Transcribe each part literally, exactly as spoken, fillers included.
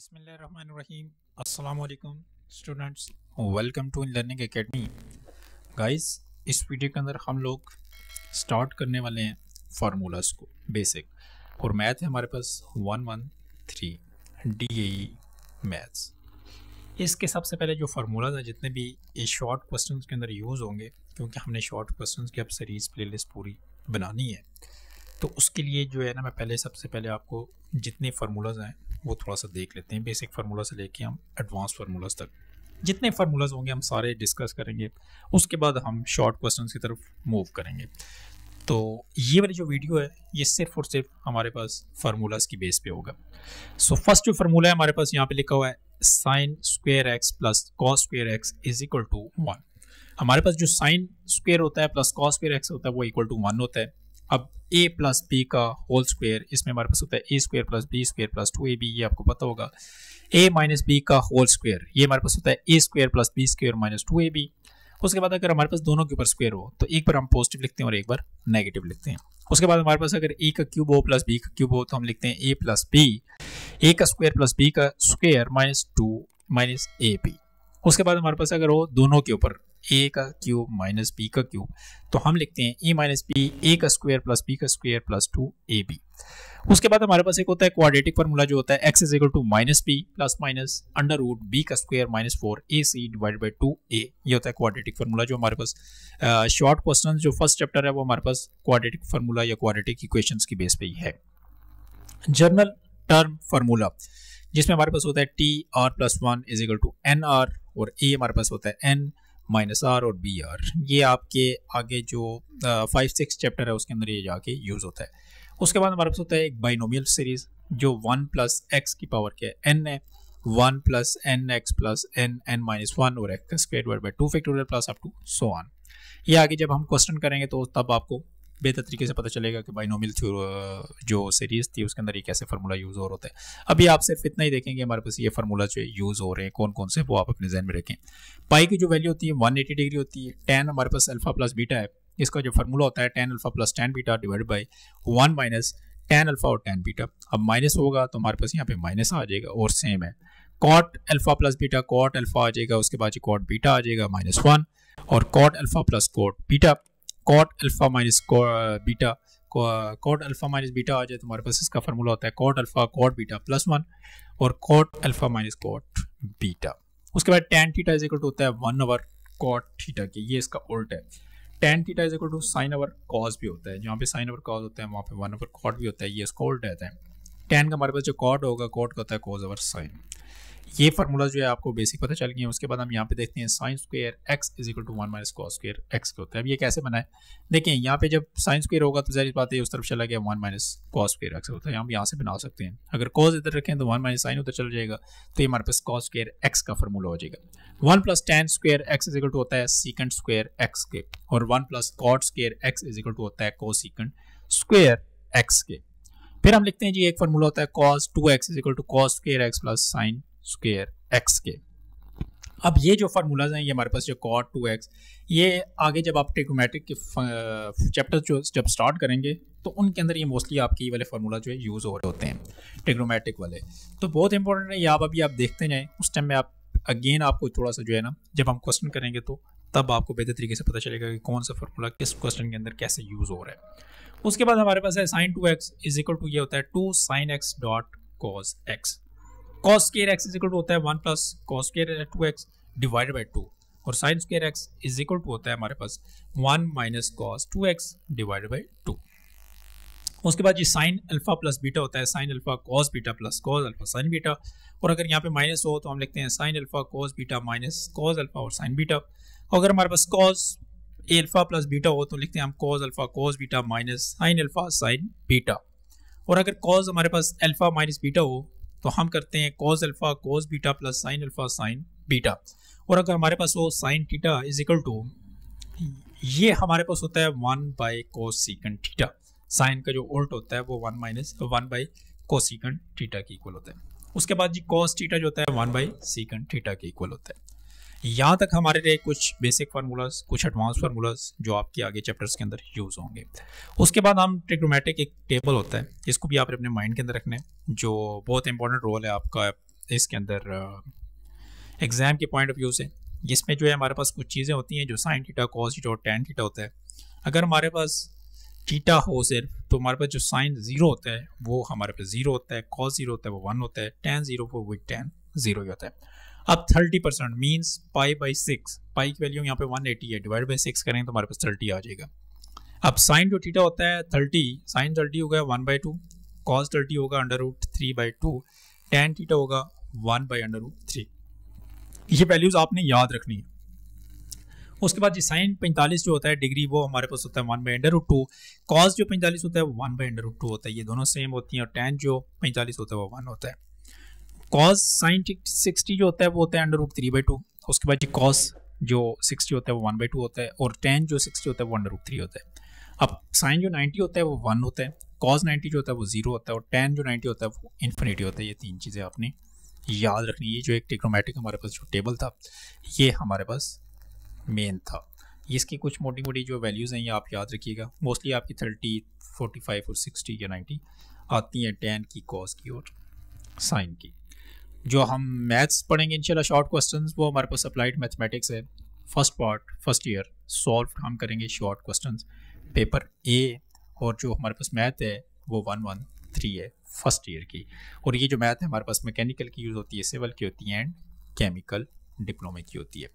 बिस्मिल्लाहिर्रहमानिर्रहीम, अस्सलाम वालेकुम students, welcome to in learning academy. Guys, इस वीडियो के अंदर हम लोग स्टार्ट करने वाले हैं फार्मूलाज को, बेसिक, और मैथ है हमारे पास one one three DAE maths. इसके सबसे पहले जो फार्मूलाज हैं जितने भी ये शॉर्ट क्वेश्चंस के अंदर यूज़ होंगे, क्योंकि हमने शॉर्ट क्वेश्चंस की अब सीरीज़ प्लेलिस्ट पूरी बनानी है, तो उसके लिए जो है ना, मैं पहले सबसे पहले आपको जितने फार्मूलाज हैं वो थोड़ा सा देख लेते हैं। बेसिक फार्मूला से लेके हम एडवांस फार्मूलाज तक जितने फार्मूलाज होंगे हम सारे डिस्कस करेंगे, उसके बाद हम शॉर्ट क्वेश्चंस की तरफ मूव करेंगे। तो ये वाली जो वीडियो है ये सिर्फ और सिर्फ हमारे पास फार्मूलाज की बेस पे होगा। सो फर्स्ट जो फार्मूला है हमारे पास यहाँ पे लिखा हुआ है sine square x plus cos square x is equal to one. हमारे पास जो साइन स्क्वायर होता है प्लस कॉस स्क्वायर एक्स होता है वो इक्वल टू वन होता है। अब a प्लस बी का होल स्क्वायर, इसमें हमारे पास होता है ए square plus B square plus two A B, ये आपको पता होगा। a माइनस बी का होल स्क्वायर, ये हमारे पास होता है ए square plus B square minus two A B. उसके बाद अगर हमारे पास दोनों के ऊपर स्क्वायर हो तो एक बार हम पॉजिटिव लिखते हैं और एक बार नेगेटिव लिखते हैं। उसके बाद हमारे पास अगर ए का क्यूब हो प्लस बी का क्यूब हो तो हम लिखते हैं ए प्लस बी, ए का स्क्वायर प्लस बी का square minus two minus A B. उसके बाद हमारे पास अगर हो दोनों के ऊपर a का क्यूब माइनस बी का क्यूब तो हम लिखते हैं a माइनस बी, ए का स्क्वायर प्लस बी का square plus two A B. उसके बाद हमारे पास एक होता है क्वाड्रेटिक फार्मूला जो होता है x is equal to minus B plus minus under root B का square minus four A C divide by two A, ये होता है क्वाड्रेटिक फार्मूला। जो हमारे पास शॉर्ट क्वेश्चन जो फर्स्ट चैप्टर है वो हमारे पास क्वाड्रेटिक फार्मूला या क्वाड्रेटिक इक्वेशन की बेस पे ही है। जनरल टर्म फार्मूला जिसमें हमारे पास होता है T R plus one is equal to N R, और ए हमारे पास होता है एन माइनस आर और बी आर। ये आपके आगे जो फाइव सिक्स चैप्टर है उसके अंदर ये जाके यूज़ होता है। उसके बाद हमारे पास होता है एक बाइनोमियल सीरीज़ जो वन प्लस एक्स की पावर के एन है, one plus N x plus N N minus one और एक्स का square divide by two factorial plus up to so on. ये आगे जब हम क्वेश्चन करेंगे तो तब आपको बेहतर तरीके से पता चलेगा कि बाइनोमियल जो सीरीज़ थी उसके अंदर ये कैसे फार्मूला यूज़ हो रहा है। अभी आप सिर्फ इतना ही देखेंगे हमारे पास ये फार्मूला जो यूज़ हो रहे हैं कौन कौन से, वो आप अपने जहन में रखें। पाई की जो वैल्यू होती है वन एटी डिग्री होती है। टेन हमारे पास अल्फा प्लस बीटा है, इसका जो फार्मूला होता है tan alpha plus tan beta divide by one minus tan alpha और टेन बीटा। अब माइनस होगा तो हमारे पास यहाँ पे माइनस आ जाएगा, और सेम है cot alpha plus beta, cot alpha आ जाएगा, उसके बाद कॉट बीटा आ जाएगा माइनस वन, और cot alpha plus cot beta, cot alpha minus beta, cot alpha minus beta आ जाए तो हमारे पास इसका फार्मूला होता है cot alpha cot beta plus one और cot alpha minus cot beta. उसके बाद tan theta is equal to होता है वन ओवर कॉट थीटा के, ये इसका उल्टा है। Tan theta is equal to sine over cos भी होता है, जहाँ पे साइन ओवर कॉस होता है वहाँ पे वन ओवर कॉट भी होता है, ये इसका उल्टा रहता है। टेन का हमारे पास जो कॉट होगा कॉट का होता है कॉस ओवर साइन। ये फार्मूला जो है आपको बेसिक पता चल गया। उसके बाद हम यहाँ पे देखते हैं sine square x is equal to one minus cos square x होता है। अब ये कैसे बनाए देखें, यहाँ पे जब साइन स्क्वायर होगा तो जाहिर बात है उस तरफ चला गया, one minus cos square x होता है। हम यहाँ से बना सकते हैं, अगर कॉस इधर रखें तो वन माइनस साइन उधर चला जाएगा, तो ये हमारे पास कॉस स्क्वायर एक्स का फार्मूला हो जाएगा। One plus tan square x is equal to होता है सीकेंड स्क्वायर एक्स के, और one plus cot square x is equal to होता है कॉस सीकेंड स्क्वायर एक्स के। फिर हम लिखते हैं जी एक फार्मूला होता है cos two x is equal to cos square x plus sine square x के। अब ये जो फार्मूलाज हैं ये हमारे पास जो कॉट टू एक्स, ये आगे जब आप ट्रिग्नोमेट्रिक के चैप्टर जो जब स्टार्ट करेंगे तो उनके अंदर ये मोस्टली आपके ये वाले फार्मूला जो है यूज़ हो रहे होते हैं ट्रिग्नोमेट्रिक वाले, तो बहुत इंपॉर्टेंट है ये। आप अभी आप देखते जाएँ, उस टाइम में आप अगेन आपको थोड़ा सा जो है ना, जब हम क्वेश्चन करेंगे तो तब आपको बेहतर तरीके से पता चलेगा कि कौन सा फार्मूला किस क्वेश्चन के अंदर कैसे यूज़ हो रहा है। उसके बाद हमारे पास है sine two x is equal to, ये होता है two sine x dot cos x. Cos square x is equal to होता है one plus cos square two x divide by two, और sine square x is equal to होता है हमारे पास one minus cos two x divide by two. उसके बाद ये साइन अल्फा प्लस बीटा होता है sine alpha cos beta plus cos alpha sine beta, और अगर यहाँ पे माइनस हो तो हम लिखते हैं sine alpha cos beta minus cos alpha और साइन बीटा। अगर हमारे पास कॉस अल्फा प्लस बीटा हो तो लिखते हैं हम cos alpha cos beta minus sine alpha sine beta, और अगर कॉस हमारे पास अल्फा माइनस बीटा हो तो हम करते हैं cos alpha cos beta plus sine alpha sine beta, और अगर हमारे पास हो sine theta is equal to, ये हमारे पास होता है one by cosecant theta, sine का जो उल्ट होता है वो one minus one by cosecant theta के इक्वल होता है। उसके बाद जी कॉस थीटा जो होता है वन बाई सीकंड थीटा के इक्वल होता है। यहाँ तक हमारे लिए कुछ बेसिक फार्मूलाज, कुछ एडवांस फार्मूलाज जो आपके आगे चैप्टर्स के अंदर यूज़ होंगे। उसके बाद हम ट्रिग्नोमेट्रिक एक टेबल होता है, इसको भी आप अपने माइंड के अंदर रखना है, जो बहुत इंपॉर्टेंट रोल है आपका इसके अंदर एग्ज़ाम के पॉइंट ऑफ व्यू से जिसमें जो है हमारे पास कुछ चीज़ें होती हैं जो साइन थीटा कॉस थीटा और टेन थीटा होता है। अगर हमारे पास थीटा हो सिर्फ तो हमारे पास जो साइन ज़ीरो होता है वो हमारे पास ज़ीरो होता है, कॉस ज़ीरो होता है वो वन होता है, टेन ज़ीरो वो वो टेन ज़ीरो ही होता है। अब thirty percent means pi by six, pi की वैल्यू यहाँ पे वन एटी है, डिवाइड बाई सिक्स करेंगे तो हमारे पास थर्टी आ जाएगा। अब साइन जो थीटा होता है थर्टी, साइन थर्टी होगा one by two, cos thirty होगा under root three by two, tan theta होगा one by under root three. ये वैल्यूज़ आपने याद रखनी है। उसके बाद जी साइन पैंतालीस जो होता है डिग्री वो हमारे पास होता है one by under root two, cos जो पैंतालीस होता है वो one by under root two होता है, ये दोनों सेम होती हैं, और टेन जो पैंतालीस होता है वो वन होता है। कॉस साइन सिक्सटी जो होता है वो होता है under root three by two, उसके बाद जी कॉस जो सिक्सटी होता है वो वन बाई टू होता है, और टेन जो सिक्सटी होता है वो अंडर रूट थ्री होता है। अब साइन जो नाइन्टी होता है वो वन होता है, कॉस नाइन्टी जो होता है वो जीरो होता है, और टेन जो नाइन्टी होता है वो इन्फिनिटी होता है। ये तीन चीज़ें आपने याद रखनी है। जो एक ट्रिग्नोमेट्रिक हमारे पास जो टेबल था ये हमारे पास मेन था, इसकी कुछ मोटी मोटी जो वैल्यूज़ हैं ये आप याद रखिएगा। मोस्टली आपकी थर्टी फोर्टी फाइव और सिक्सटी या नाइन्टी आती हैं टेन की, कॉस की और साइन की। जो हम मैथ्स पढ़ेंगे इंशाल्लाह शॉर्ट क्वेश्चंस, वो हमारे पास अप्लाइड मैथमेटिक्स है, first part first year solve हम करेंगे शॉर्ट क्वेश्चंस पेपर ए, और जो हमारे पास मैथ है वो वन वन थ्री है फर्स्ट ईयर की। और ये जो मैथ है हमारे पास मैकेनिकल की यूज़ होती है, सिविल की होती है एंड केमिकल डिप्लोमा की होती है।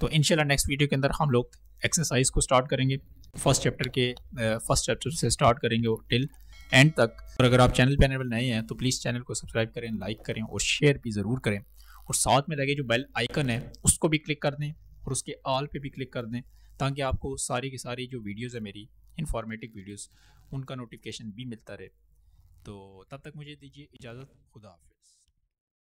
तो इंशाल्लाह नेक्स्ट वीडियो के अंदर हम लोग एक्सरसाइज को स्टार्ट करेंगे, फर्स्ट चैप्टर के फर्स्ट चैप्टर से स्टार्ट करेंगे और टिल एंड तक। और अगर आप चैनल पर नए हैं तो प्लीज़ चैनल को सब्सक्राइब करें, लाइक करें और शेयर भी ज़रूर करें, और साथ में लगे जो बेल आइकन है उसको भी क्लिक कर दें और उसके ऑल पे भी क्लिक कर दें, ताकि आपको सारी की सारी जो वीडियोज़ है मेरी इंफॉर्मेटिव वीडियोज़ उनका नोटिफिकेशन भी मिलता रहे। तो तब तक मुझे दीजिए इजाज़त, खुदा हाफिज़।